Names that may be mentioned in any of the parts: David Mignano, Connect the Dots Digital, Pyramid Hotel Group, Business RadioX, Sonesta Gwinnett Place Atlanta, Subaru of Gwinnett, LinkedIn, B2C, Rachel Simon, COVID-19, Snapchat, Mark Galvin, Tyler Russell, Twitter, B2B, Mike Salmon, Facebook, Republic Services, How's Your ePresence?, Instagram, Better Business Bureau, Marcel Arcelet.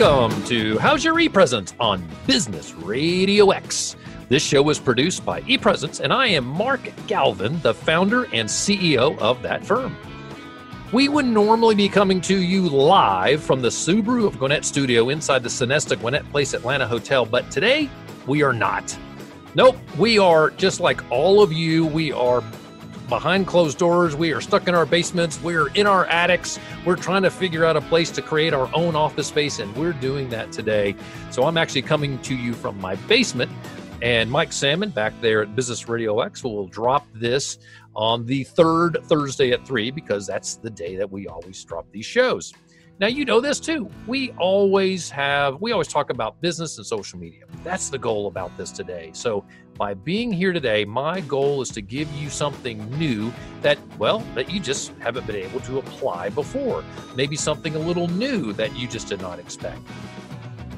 Welcome to How's Your ePresence? On Business RadioX. This show was produced by ePresence, and I am Mark Galvin, the founder and CEO of that firm. We would normally be coming to you live from the Subaru of Gwinnett studio inside the Sonesta Gwinnett Place Atlanta Hotel, but today we are not. Nope, we are just like all of you. We are behind closed doors. We are stuck in our basements. We're in our attics. We're trying to figure out a place to create our own office space, and we're doing that today. So I'm actually coming to you from my basement, and Mike Salmon back there at Business Radio X will drop this on the third Thursday at 3, because that's the day that we always drop these shows. Now, you know this too. We always talk about business and social media. That's the goal about this today. So by being here today, my goal is to give you something new that you just haven't been able to apply before. Maybe something a little new that you just did not expect.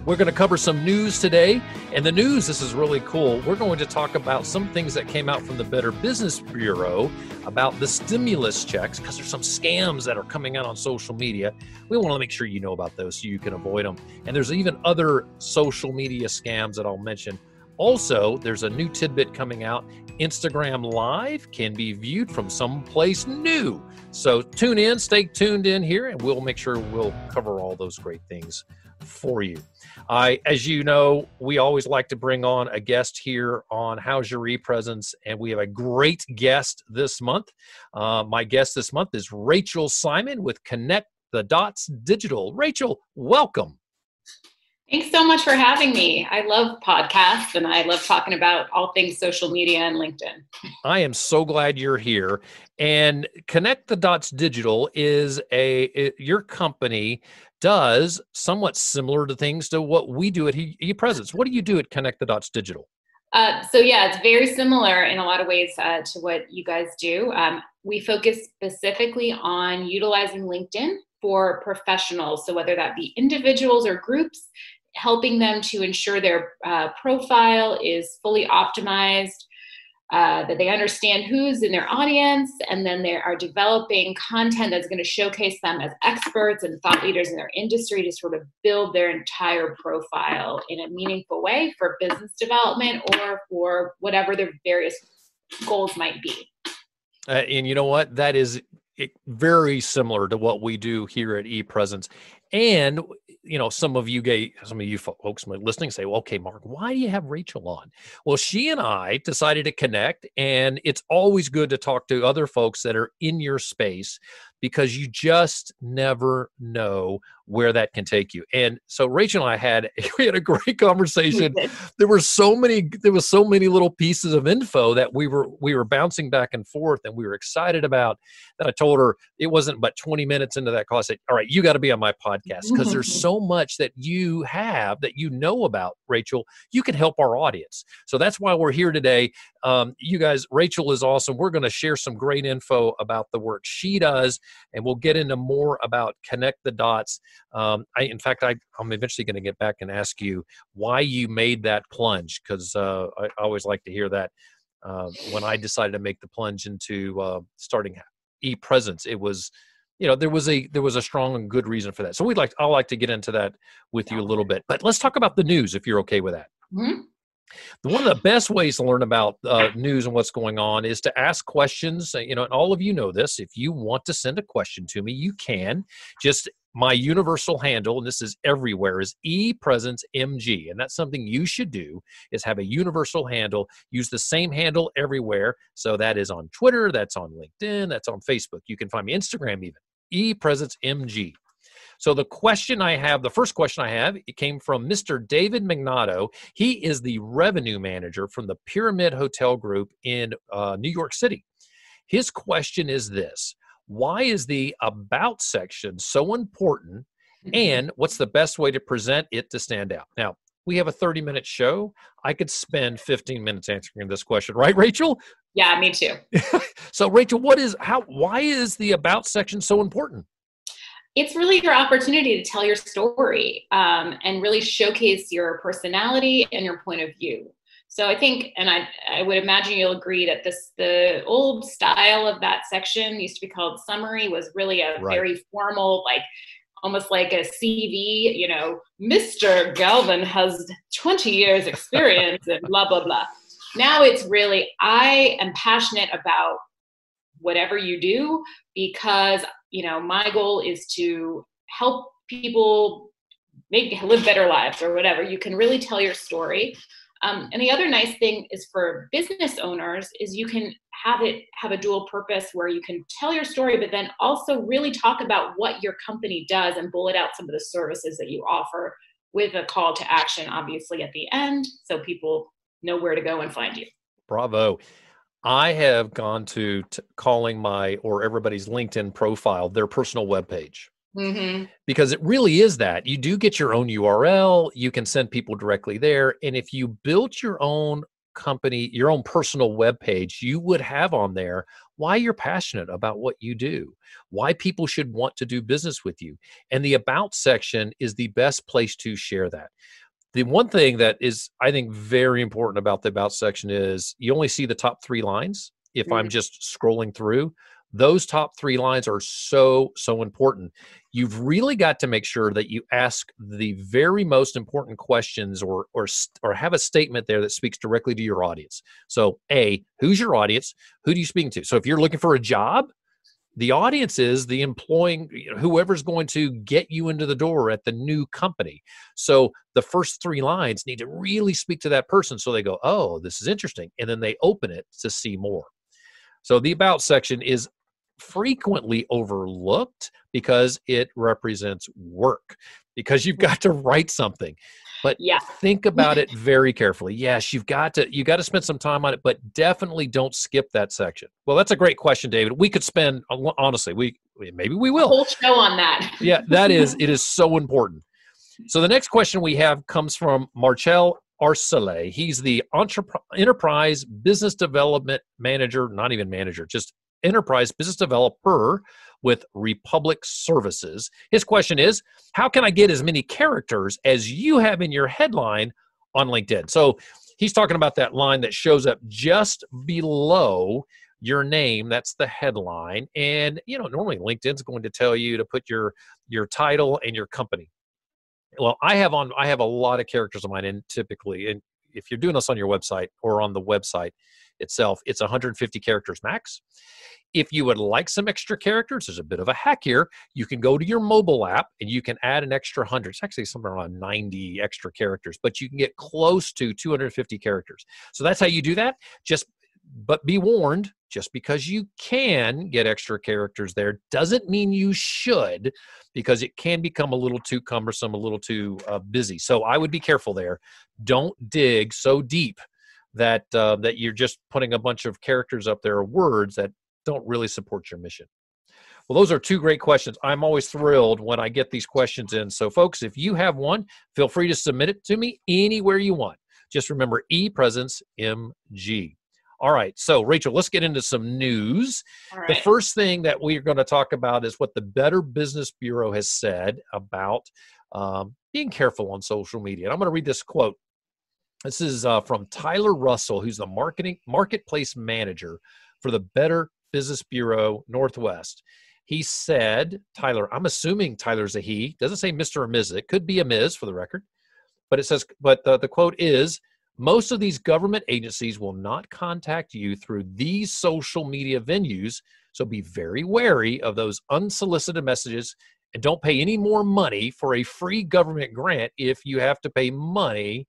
We're going to cover some news today. And the news, this is really cool. We're going to talk about some things that came out from the Better Business Bureau about the stimulus checks, because there's some scams that are coming out on social media. We want to make sure you know about those so you can avoid them. And there's even other social media scams that I'll mention. Also, there's a new tidbit coming out. Instagram Live can be viewed from someplace new. So tune in, stay tuned in here, and we'll make sure we'll cover all those great things for you. As you know, we always like to bring on a guest here on How's Your ePresence, and we have a great guest this month. My guest this month is Rachel Simon with Connect the Dots Digital. Rachel, welcome. Thanks so much for having me. I love podcasts, and I love talking about all things social media and LinkedIn. I am so glad you're here. And Connect the Dots Digital is your company does somewhat similar to things to what we do at ePresence. What do you do at Connect the Dots Digital? It's very similar in a lot of ways to what you guys do. We focus specifically on utilizing LinkedIn for professionals. So whether that be individuals or groups, helping them to ensure their profile is fully optimized, that they understand who's in their audience, and then they are developing content that's going to showcase them as experts and thought leaders in their industry to sort of build their entire profile in a meaningful way for business development or for whatever their various goals might be. And you know what? That is very similar to what we do here at ePresence. And you know, some of you folks listening say, well, okay, Mark, why do you have Rachel on? Well, she and I decided to connect, and it's always good to talk to other folks that are in your space, because you just never know where that can take you. And so Rachel and I had a great conversation. There were so many little pieces of info that we were bouncing back and forth, and we were excited about that. I told her it wasn't but 20 minutes into that call, I said, all right, you got to be on my podcast, because there's so much that you have that you know about, Rachel. You can help our audience. So that's why we're here today. You guys, Rachel is awesome. We're going to share some great info about the work she does, and we'll get into more about Connect the Dots. I'm eventually going to get back and ask you why you made that plunge, because I always like to hear that. When I decided to make the plunge into starting ePresence, it was, you know, there was a strong and good reason for that. So I'll to get into that with you a little bit. But let's talk about the news, if you're okay with that. Mm-hmm. One of the best ways to learn about news and what's going on is to ask questions. You know, and all of you know this. If you want to send a question to me, you can. Just my universal handle, and this is everywhere, is ePresenceMG. And that's something you should do, is have a universal handle. Use the same handle everywhere. So that is on Twitter, that's on LinkedIn, that's on Facebook. You can find me Instagram even, ePresenceMG. So the first question I have, it came from Mr. David Mignano. He is the revenue manager from the Pyramid Hotel Group in New York City. His question is this: why is the About section so important, and what's the best way to present it to stand out? Now, we have a 30-minute show. I could spend 15 minutes answering this question, right, Rachel? Yeah, me too. So, Rachel, why is the About section so important? It's really your opportunity to tell your story and really showcase your personality and your point of view. So I think, and I would imagine you'll agree that the old style of that section used to be called summary, was really a very formal, like almost like a CV, you know, Mr. Galvin has 20 years experience and blah, blah, blah. Now it's really, I am passionate about whatever you do, because, you know, my goal is to help people live better lives or whatever. You can really tell your story. And the other nice thing is for business owners is you can have a dual purpose where you can tell your story, but then also really talk about what your company does and bullet out some of the services that you offer with a call to action, obviously, at the end, so people know where to go and find you. Bravo. I have gone to calling my, or everybody's LinkedIn profile, their personal webpage. Mm-hmm. Because it really is that. You do get your own URL. You can send people directly there. And if you built your own company, your own personal webpage, you would have on there why you're passionate about what you do, why people should want to do business with you. And the About section is the best place to share that. The one thing that is, I think, very important about the About section is you only see the top three lines if mm-hmm. I'm just scrolling through. Those top three lines are so, so important. You've really got to make sure that you ask the very most important questions, or have a statement there that speaks directly to your audience. So A, who's your audience? Who do you speak to? So if you're looking for a job, the audience is the employing, whoever's going to get you into the door at the new company. So the first three lines need to really speak to that person. So they go, oh, this is interesting. And then they open it to see more. So the About section is frequently overlooked because it represents work, because you've got to write something, but think about it very carefully. Yes, you got to spend some time on it, but definitely don't skip that section. Well, that's a great question, David. We could spend, honestly, maybe we will. A whole show on that. Yeah, that is, it is so important. So the next question we have comes from Marcel Arcelet. He's the enterprise business development manager, not even manager, just enterprise business developer with Republic Services. His question is, how can I get as many characters as you have in your headline on LinkedIn? So he's talking about that line that shows up just below your name. That's the headline. And, you know, normally LinkedIn's going to tell you to put your title and your company. Well, I have a lot of characters of mine, and typically, and if you're doing this on your website or on the website itself, it's 150 characters max. If you would like some extra characters, there's a bit of a hack here. You can go to your mobile app and you can add an extra 100. It's actually somewhere around 90 extra characters, but you can get close to 250 characters. So that's how you do that. But be warned, just because you can get extra characters there doesn't mean you should, because it can become a little too cumbersome, a little too busy. So I would be careful there. Don't dig so deep that you're just putting a bunch of characters up there, or words that don't really support your mission. Well, those are two great questions. I'm always thrilled when I get these questions in. So folks, if you have one, feel free to submit it to me anywhere you want. Just remember ePresence MG. All right. So Rachel, let's get into some news. Right. The first thing that we're going to talk about is what the Better Business Bureau has said about being careful on social media. And I'm going to read this quote. This is from Tyler Russell, who's the marketplace manager for the Better Business Bureau Northwest. He said, Tyler, I'm assuming Tyler's a he, doesn't say Mr. or Ms. It could be a Ms. for the record, but it says, the quote is, most of these government agencies will not contact you through these social media venues, so be very wary of those unsolicited messages and don't pay any more money for a free government grant if you have to pay money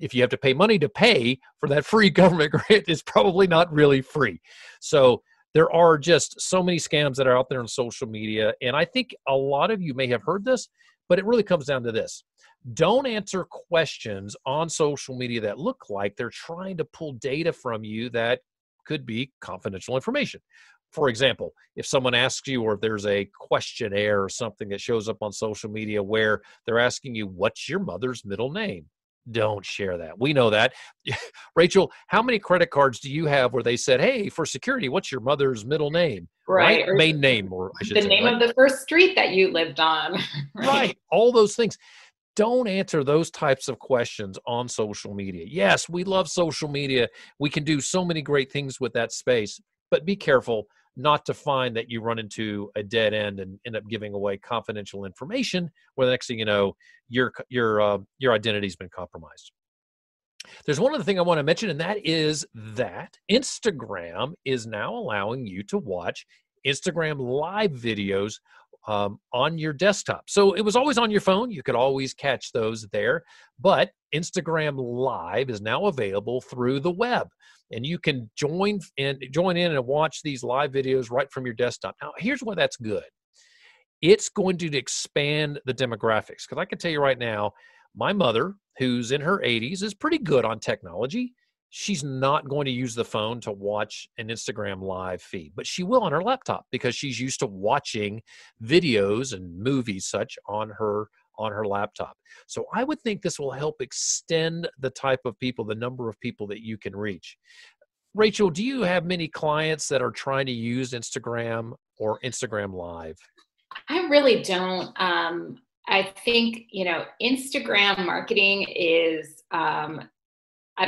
to pay for that free government grant. It's probably not really free. So there are just so many scams that are out there on social media, and I think a lot of you may have heard this, but it really comes down to this. Don't answer questions on social media that look like they're trying to pull data from you that could be confidential information. For example, if someone asks you, or if there's a questionnaire or something that shows up on social media where they're asking you, what's your mother's middle name? Don't share that. We know that. Rachel, how many credit cards do you have where they said, hey, for security, what's your mother's middle name? Right. Right? Main name, or I should say. The name of the first street that you lived on. Right. All those things. Don't answer those types of questions on social media. Yes, we love social media. We can do so many great things with that space, but be careful not to find that you run into a dead end and end up giving away confidential information where the next thing you know, your identity's been compromised. There's one other thing I want to mention, and that is that Instagram is now allowing you to watch Instagram live videos on your desktop. So it was always on your phone. You could always catch those there, but Instagram Live is now available through the web, and you can join in and watch these live videos right from your desktop. Now, here's why that's good. It's going to expand the demographics, because I can tell you right now, my mother, who's in her 80s, is pretty good on technology. She's not going to use the phone to watch an Instagram live feed, but she will on her laptop because she's used to watching videos and movies such on her laptop. So I would think this will help extend the type of people, the number of people that you can reach. Rachel, do you have many clients that are trying to use Instagram or Instagram Live? I really don't. I think, Instagram marketing is, I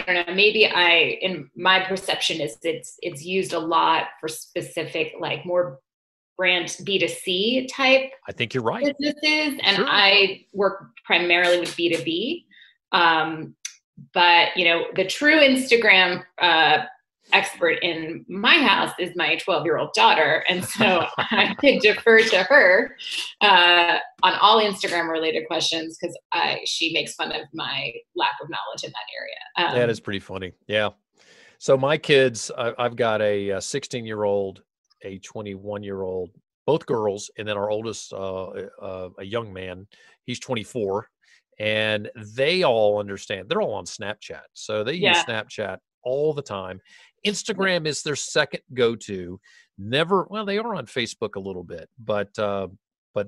don't know, maybe my perception is it's used a lot for specific, like more brand B2C type. I think you're right. Businesses. And sure. I work primarily with B2B. But the true Instagram, expert in my house is my 12-year-old daughter. And so I could defer to her on all Instagram related questions because she makes fun of my lack of knowledge in that area. That is pretty funny. Yeah. So my kids, I've got a 16-year-old, a 21-year-old, both girls. And then our oldest, a young man, he's 24. And they all understand. They're all on Snapchat. So they use Snapchat all the time. Instagram is their second go-to. They are on Facebook a little bit, but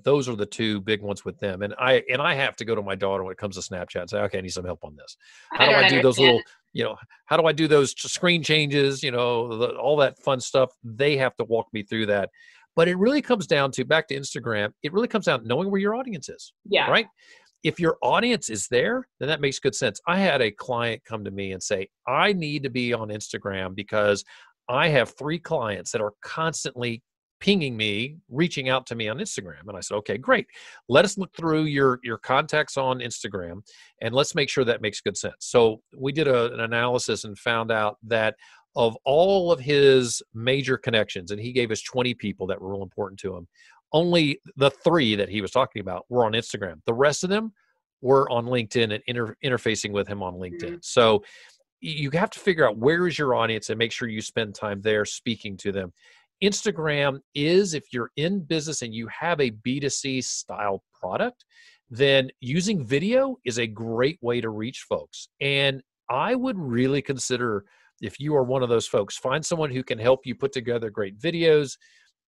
those are the two big ones with them. And I have to go to my daughter when it comes to Snapchat and say, okay, I need some help on this. How do I do those little, how do I do those screen changes? All that fun stuff. They have to walk me through that. But it really comes down to, back to Instagram, it really comes down to knowing where your audience is. Yeah. Right. If your audience is there, then that makes good sense. I had a client come to me and say, I need to be on Instagram because I have 3 clients that are constantly pinging me, reaching out to me on Instagram. And I said, okay, great. Let us look through your contacts on Instagram and let's make sure that makes good sense. So we did an analysis and found out that of all of his major connections, and he gave us 20 people that were real important to him, only the 3 that he was talking about were on Instagram. The rest of them were on LinkedIn and interfacing with him on LinkedIn. Mm-hmm. So you have to figure out where is your audience and make sure you spend time there speaking to them. Instagram is, if you're in business and you have a B2C style product, then using video is a great way to reach folks. And I would really consider, if you are one of those folks, find someone who can help you put together great videos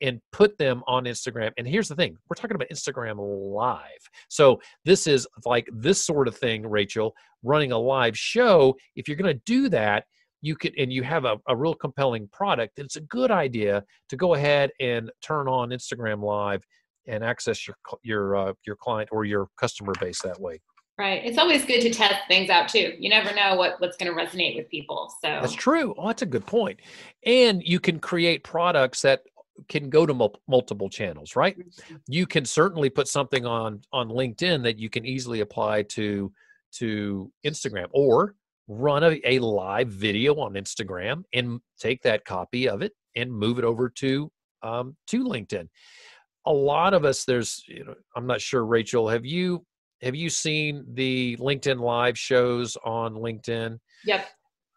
and put them on Instagram. And here's the thing, we're talking about Instagram Live. So this is like this sort of thing, Rachel, running a live show. If you're going to do that, you could, and you have a real compelling product, it's a good idea to go ahead and turn on Instagram Live and access your client or your customer base that way. Right. It's always good to test things out too. You never know what's going to resonate with people. So that's true. Oh, that's a good point. And you can create products that can go to multiple channels, right? You can certainly put something on LinkedIn that you can easily apply to Instagram, or run a live video on Instagram and take that copy of it and move it over to LinkedIn. A lot of us, I'm not sure, Rachel, have you seen the LinkedIn live shows on LinkedIn? Yep.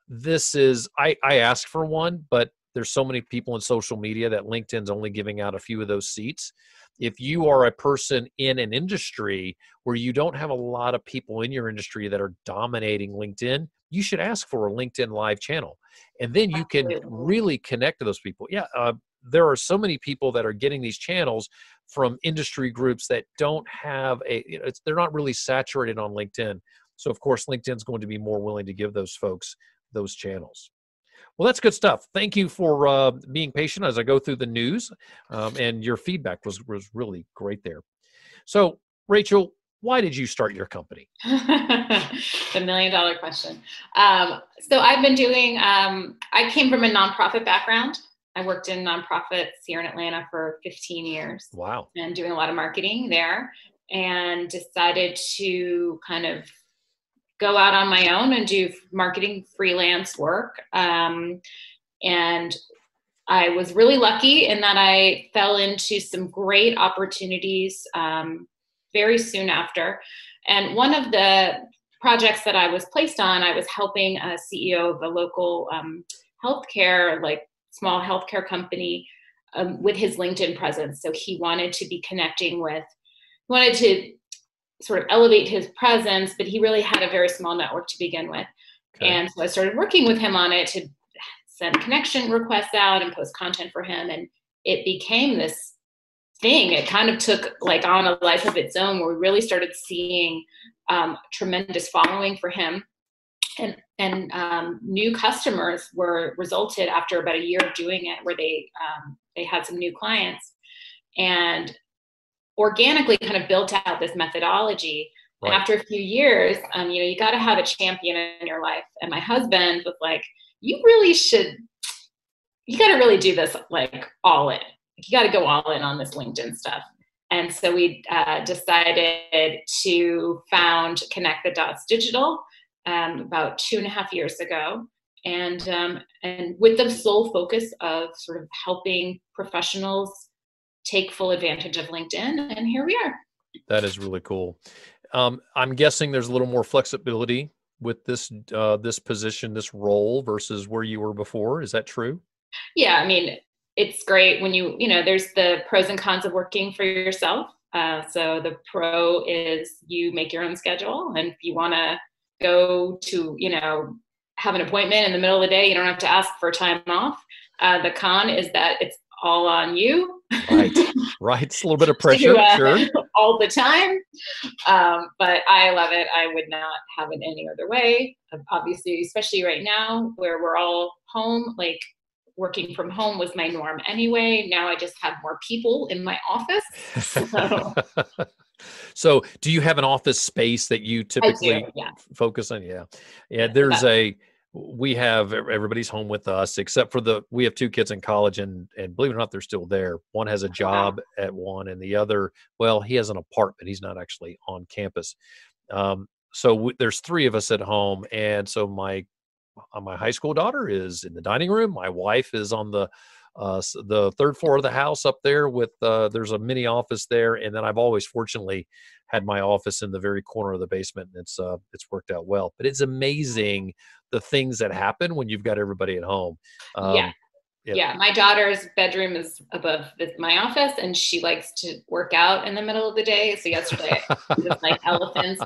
This is, I asked for one, but there's so many people in social media that LinkedIn's only giving out a few of those seats. If you are a person in an industry where you don't have a lot of people in your industry that are dominating LinkedIn, you should ask for a LinkedIn live channel. And then you can really connect to those people. Yeah. There are so many people that are getting these channels from industry groups that don't have they're not really saturated on LinkedIn. So of course, LinkedIn's going to be more willing to give those folks those channels. Well, that's good stuff. Thank you for being patient as I go through the news, and your feedback was really great there. So, Rachel, why did you start your company? The million-dollar question. So I came from a nonprofit background, I worked in nonprofits here in Atlanta for 15 years. Wow. And doing a lot of marketing there, and decided to kind of go out on my own and do marketing freelance work. And I was really lucky in that I fell into some great opportunities very soon after. And one of the projects that I was placed on, I was helping a CEO of a local healthcare, like small healthcare company, with his LinkedIn presence. So he wanted to be connecting with, wanted to sort of elevate his presence, but he really had a very small network to begin with. Okay. And so I started working with him on it to send connection requests out and post content for him. And it became this thing. It kind of took like on a life of its own, where we really started seeing tremendous following for him. And new customers were resulted after about a year of doing it, where they had some new clients, and organically kind of built out this methodology. Right. After a few years, you got to have a champion in your life. And my husband was like, you got to really do this, like all in. You got to go all in on this LinkedIn stuff. And so we decided to found Connect the Dots Digital about 2.5 years ago. And with the sole focus of sort of helping professionals take full advantage of LinkedIn. And here we are. That is really cool. I'm guessing there's a little more flexibility with this, this position, this role versus where you were before. Is that true? Yeah. I mean, it's great when you there's the pros and cons of working for yourself. So the pro is you make your own schedule, and if you want to go to, have an appointment in the middle of the day, you don't have to ask for time off. The con is that it's all on you. Right. Right. It's a little bit of pressure. Sure. All the time. But I love it. I would not have it any other way. Obviously, especially right now where we're all home, like working from home was my norm anyway. Now I just have more people in my office. So, so do you have an office space that you typically focus on? Yeah. Yeah. There's we have, everybody's home with us, except for we have two kids in college, and believe it or not, they're still there. One has a job at one, and the other, well, he has an apartment. He's not actually on campus. So there's three of us at home. And so my high school daughter is in the dining room. My wife is on the third floor of the house up there with, there's a mini office there. And then I've always fortunately had my office in the very corner of the basement. And it's worked out well, but it's amazing the things that happen when you've got everybody at home. Yeah. My daughter's bedroom is above my office, and she likes to work out in the middle of the day. So yesterday just like elephants.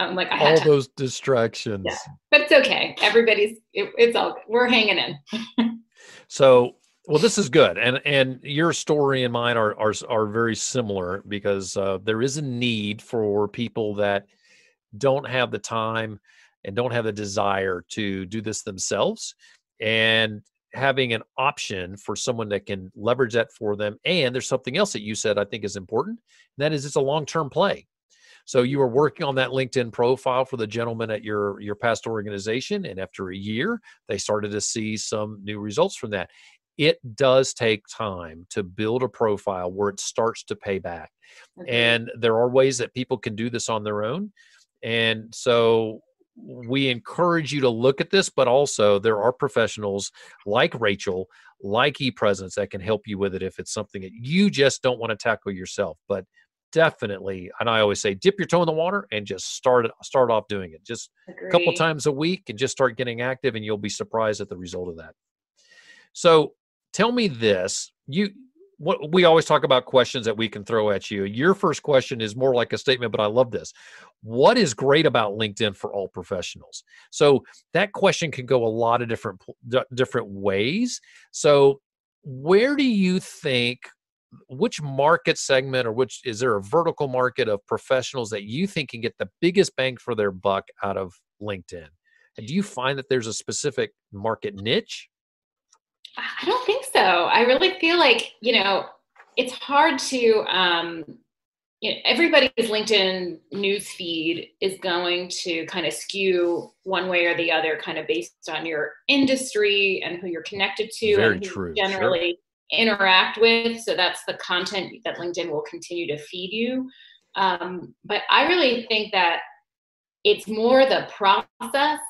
I'm like, I had all those distractions, but it's okay. Everybody's, it's all good. We're hanging in. So, well, this is good. And your story and mine are very similar, because there is a need for people that don't have the time and don't have the desire to do this themselves, and having an option for someone that can leverage that for them. And there's something else that you said I think is important, and that is it's a long-term play. So you were working on that LinkedIn profile for the gentleman at your past organization, and after a year, they started to see some new results from that. It does take time to build a profile where it starts to pay back. Okay. And there are ways that people can do this on their own. And so we encourage you to look at this, but also there are professionals like Rachel, like ePresence, that can help you with it if it's something that you just don't want to tackle yourself. But definitely, and I always say, dip your toe in the water and just start off doing it. Just a couple times a week, and just start getting active, and you'll be surprised at the result of that. So tell me this. We always talk about questions that we can throw at you. Your first question is more like a statement, but I love this. What is great about LinkedIn for all professionals? So that question can go a lot of different ways. So where do you think, which market segment, or which, is there a vertical market of professionals that you think can get the biggest bang for their buck out of LinkedIn? And do you find that there's a specific market niche? I don't think so. I really feel like, it's hard to you know, everybody's LinkedIn newsfeed is going to kind of skew one way or the other, kind of based on your industry and who you're connected to and who you generally interact with. So that's the content that LinkedIn will continue to feed you. But I really think that it's more the process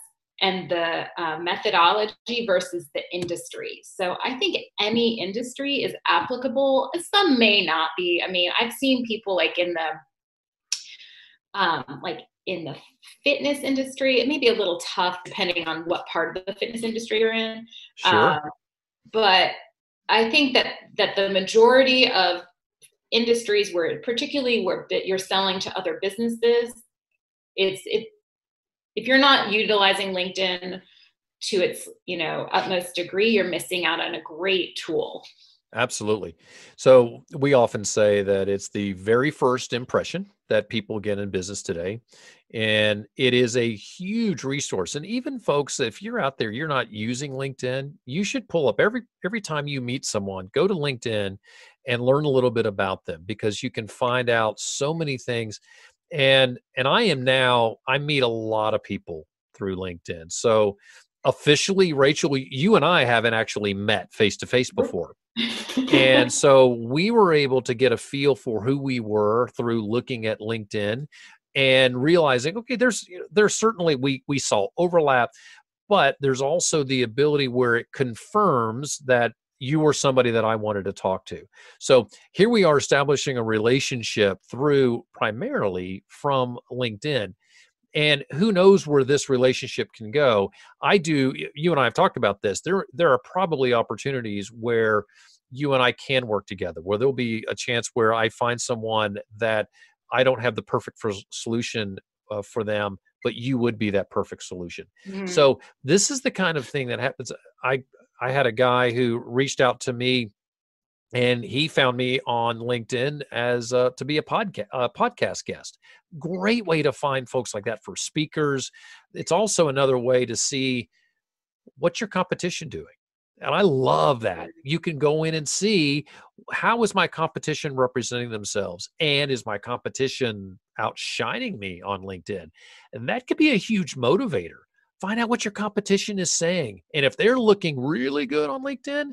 and the methodology versus the industry. So I think any industry is applicable. Some may not be. I mean, I've seen people like in the fitness industry. It may be a little tough depending on what part of the fitness industry you're in. But I think that the majority of industries, particularly where you're selling to other businesses, if you're not utilizing LinkedIn to its, utmost degree, you're missing out on a great tool. Absolutely. So we often say that it's the very first impression that people get in business today. And it is a huge resource. And even folks, if you're out there, you're not using LinkedIn, you should pull up every time you meet someone, go to LinkedIn and learn a little bit about them, because you can find out so many things. And I meet a lot of people through LinkedIn. So officially, Rachel, you and I haven't actually met face-to-face before. And so we were able to get a feel for who we were through looking at LinkedIn and realizing, okay, there's certainly, we saw overlap, but there's also the ability where it confirms that you were somebody that I wanted to talk to. So here we are establishing a relationship through primarily from LinkedIn. And who knows where this relationship can go. You and I have talked about this. There are probably opportunities where you and I can work together, where there'll be a chance where I find someone that I don't have the perfect solution for them, but you would be that perfect solution. Mm-hmm. So this is the kind of thing that happens. I had a guy who reached out to me, and he found me on LinkedIn to be a podcast guest. Great way to find folks like that for speakers. It's also another way to see what's your competition doing. And I love that. You can go in and see, how is my competition representing themselves? And is my competition outshining me on LinkedIn? And that could be a huge motivator. Find out what your competition is saying. And if they're looking really good on LinkedIn,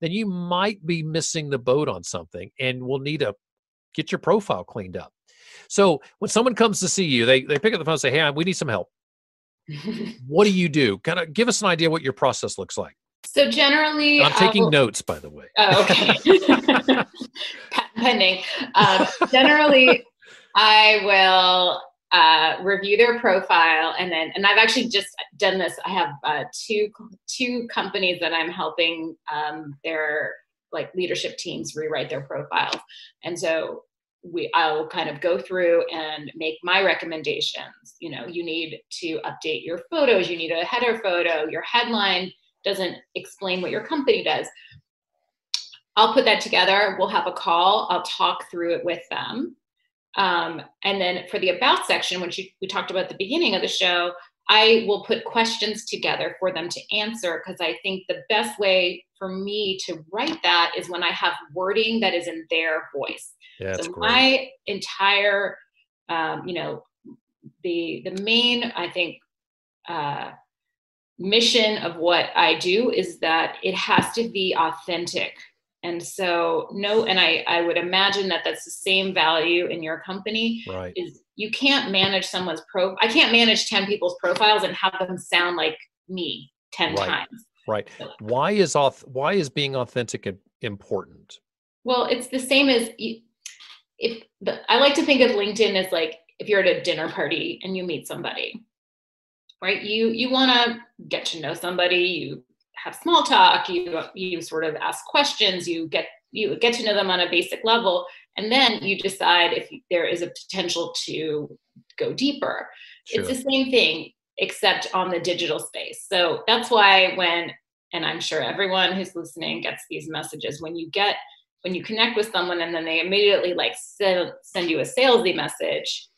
then you might be missing the boat on something, and we'll need to get your profile cleaned up. So when someone comes to see you, they pick up the phone and say, hey, we need some help. What do you do? Kind of give us an idea what your process looks like. So generally, I'm taking notes, by the way. Oh, okay. Pending. Generally, I will review their profile, and I've actually just done this. I have two companies that I'm helping their leadership teams rewrite their profiles, and so I'll kind of go through and make my recommendations. You need to update your photos. You need a header photo. Your headline doesn't explain what your company does. I'll put that together. We'll have a call. I'll talk through it with them. And then for the about section, which we talked about at the beginning of the show, I will put questions together for them to answer, because I think the best way for me to write that is when I have wording that is in their voice. Yeah, so my entire, the main, I think, mission of what I do is that it has to be authentic. And so I would imagine that that's the same value in your company. Right. Is you can't manage someone's I can't manage 10 people's profiles and have them sound like me 10 times. Right. So, why is being authentic important? Well, it's the same as I like to think of LinkedIn as like if you're at a dinner party and you meet somebody, right? You want to get to know somebody. You have small talk, you sort of ask questions, you get to know them on a basic level, and then you decide if there is a potential to go deeper. Sure. It's the same thing, except on the digital space. So that's why and I'm sure everyone who's listening gets these messages, when you connect with someone and then they immediately send you a salesy message,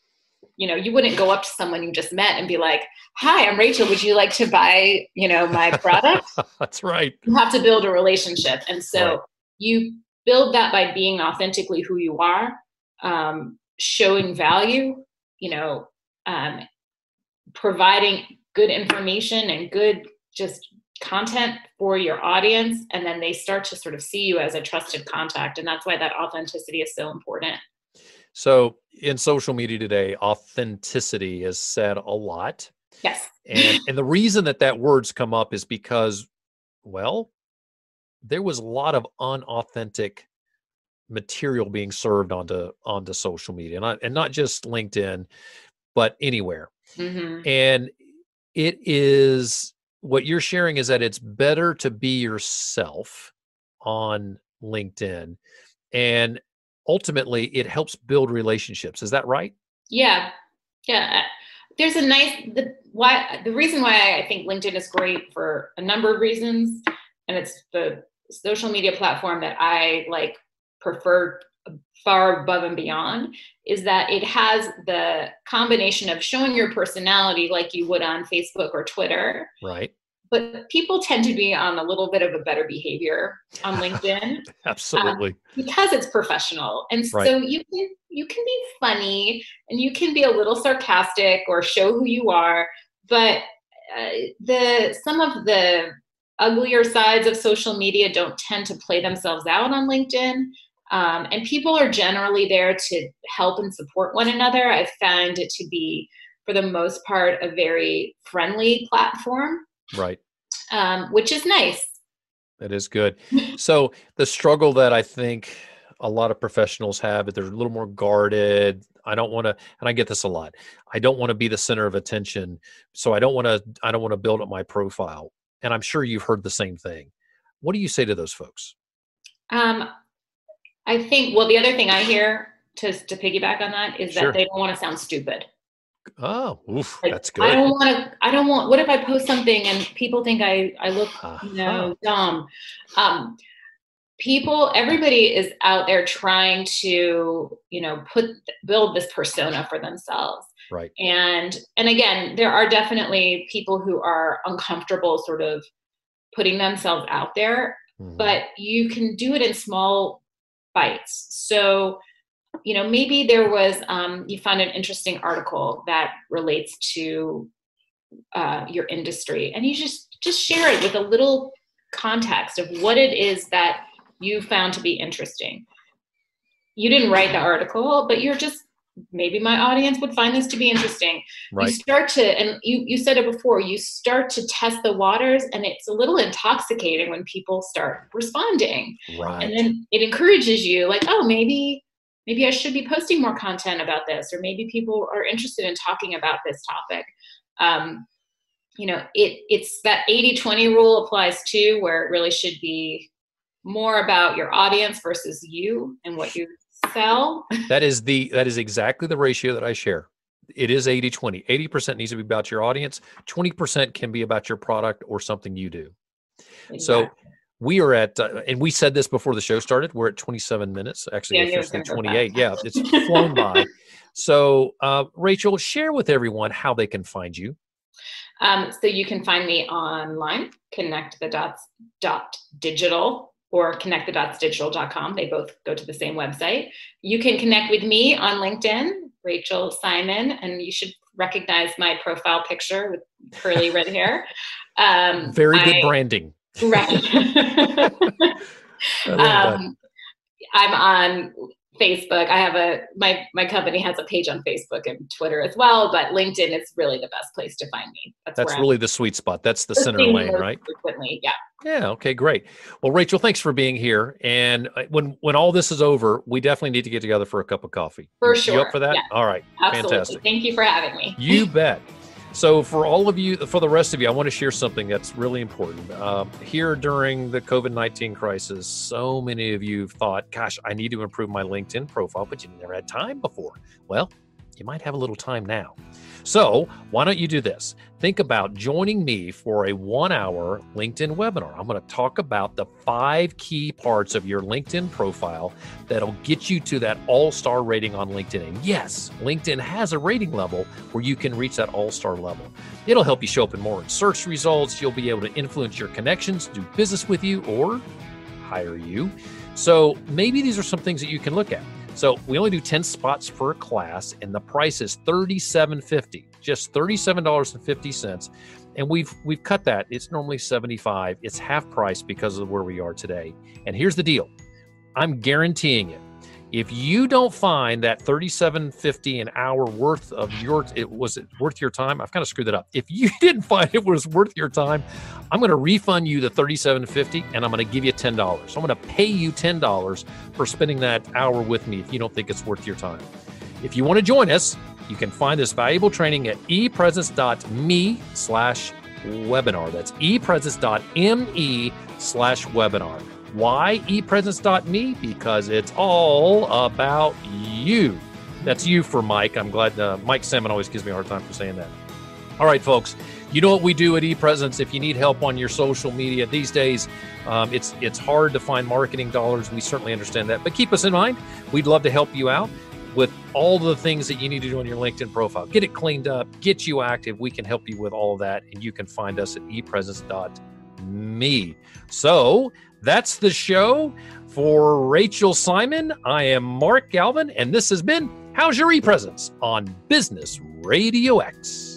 you wouldn't go up to someone you just met and be like, hi, I'm Rachel. Would you like to buy, my product? That's right. You have to build a relationship. And so you build that by being authentically who you are. showing value, providing good information and good just content for your audience, and then they start to sort of see you as a trusted contact. And that's why that authenticity is so important. So in social media today, authenticity is said a lot. Yes. And the reason that word's come up is because, well, there was a lot of unauthentic material being served onto social media, and not just LinkedIn, but anywhere. Mm-hmm. And it is, what you're sharing is that it's better to be yourself on LinkedIn, and ultimately it helps build relationships. Is that right? Yeah. Yeah. There's a nice, the reason why I think LinkedIn is great for a number of reasons, and it's the social media platform that I prefer far above and beyond, is that it has the combination of showing your personality like you would on Facebook or Twitter. Right. But people tend to be on a little bit of a better behavior on LinkedIn. Absolutely. Because it's professional. And so you can be funny, and you can be a little sarcastic or show who you are, but some of the uglier sides of social media don't tend to play themselves out on LinkedIn. And people are generally there to help and support one another. I found it to be, for the most part, a very friendly platform. Right. Which is nice. That is good. So the struggle that I think a lot of professionals have, they're a little more guarded. I don't want to, and I get this a lot, I don't want to be the center of attention. So I don't want to build up my profile. And I'm sure you've heard the same thing. What do you say to those folks? I think, the other thing I hear to piggyback on that is that they don't want to sound stupid. Oh, oof, that's good. What if I post something and people think I look, dumb? Everybody is out there trying to, build this persona for themselves. Right. And again, there are definitely people who are uncomfortable sort of putting themselves out there, but you can do it in small bites. So, maybe there was, you found an interesting article that relates to your industry, and you just share it with a little context of what it is that you found to be interesting. You didn't write the article, but you're just, maybe my audience would find this to be interesting. Right. You start to, and you said it before, you start to test the waters, and it's a little intoxicating when people start responding. Right. And then it encourages you, oh, maybe I should be posting more content about this, or maybe people are interested in talking about this topic. It's that 80-20 rule applies too, where it really should be more about your audience versus you and what you sell. That is exactly the ratio that I share. It is 80-20. 80% needs to be about your audience. 20% can be about your product or something you do. Exactly. So we are at, and we said this before the show started, we're at 27 minutes. Actually, we're officially 28. Yeah, it's flown by. So Rachel, share with everyone how they can find you. So you can find me online, connectthedots.digital. or connectthedotsdigital.com. They both go to the same website. You can connect with me on LinkedIn, Rachel Simon, and you should recognize my profile picture with curly red hair. Very good branding. Right. I'm on Facebook. I have my company has a page on Facebook and Twitter as well, but LinkedIn is really the best place to find me. That's really the sweet spot. That's the center lane, right? Frequently, yeah. Yeah. Okay, great. Well, Rachel, thanks for being here. And when all this is over, we definitely need to get together for a cup of coffee. For sure. You up for that? Yeah. All right. Absolutely. Fantastic. Thank you for having me. You bet. So for the rest of you, I want to share something that's really important. Here during the COVID-19 crisis, so many of you thought, gosh, I need to improve my LinkedIn profile, but you never had time before. Well, you might have a little time now. So why don't you do this? Think about joining me for a 1-hour LinkedIn webinar. I'm going to talk about the 5 key parts of your LinkedIn profile that'll get you to that all-star rating on LinkedIn. And yes, LinkedIn has a rating level where you can reach that all-star level. It'll help you show up in more search results. You'll be able to influence your connections, do business with you, or hire you. So maybe these are some things that you can look at. So we only do 10 spots per class, and the price is $37.50, just $37.50. And we've cut that. It's normally $75. It's half price because of where we are today. And here's the deal. I'm guaranteeing it. If you don't find that $37.50 an hour worth of your time, I've kind of screwed that up. If you didn't find it was worth your time, I'm going to refund you the $37.50 and I'm going to give you $10. So I'm going to pay you $10 for spending that hour with me if you don't think it's worth your time. If you want to join us, you can find this valuable training at epresence.me/webinar. That's epresence.me/webinar. Why epresence.me? Because it's all about you. That's you for Mike. I'm glad Mike Simon always gives me a hard time for saying that. All right, folks, you know what we do at ePresence. If you need help on your social media these days, it's hard to find marketing dollars. We certainly understand that, but keep us in mind. We'd love to help you out with all the things that you need to do on your LinkedIn profile. Get it cleaned up, get you active. We can help you with all of that, and you can find us at epresence.me. So that's the show. For Rachel Simon, I am Mark Galvin, and this has been How's Your ePresence on Business Radio X.